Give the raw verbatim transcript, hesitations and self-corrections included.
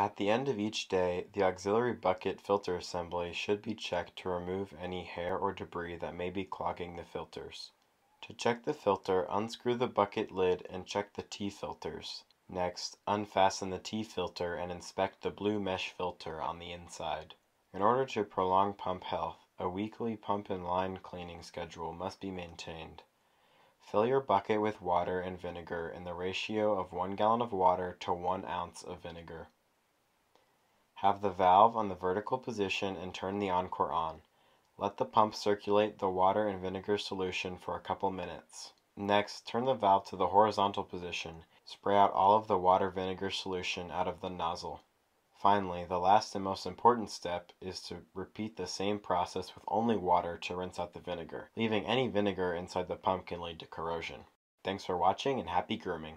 At the end of each day, the auxiliary bucket filter assembly should be checked to remove any hair or debris that may be clogging the filters. To check the filter, unscrew the bucket lid and check the T-filters. Next, unfasten the T-filter and inspect the blue mesh filter on the inside. In order to prolong pump health, a weekly pump and line cleaning schedule must be maintained. Fill your bucket with water and vinegar in the ratio of one gallon of water to one ounce of vinegar. Have the valve on the vertical position and turn the Encore on. Let the pump circulate the water and vinegar solution for a couple minutes. Next, turn the valve to the horizontal position. Spray out all of the water vinegar solution out of the nozzle. Finally, the last and most important step is to repeat the same process with only water to rinse out the vinegar. Leaving any vinegar inside the pump can lead to corrosion. Thanks for watching and happy grooming!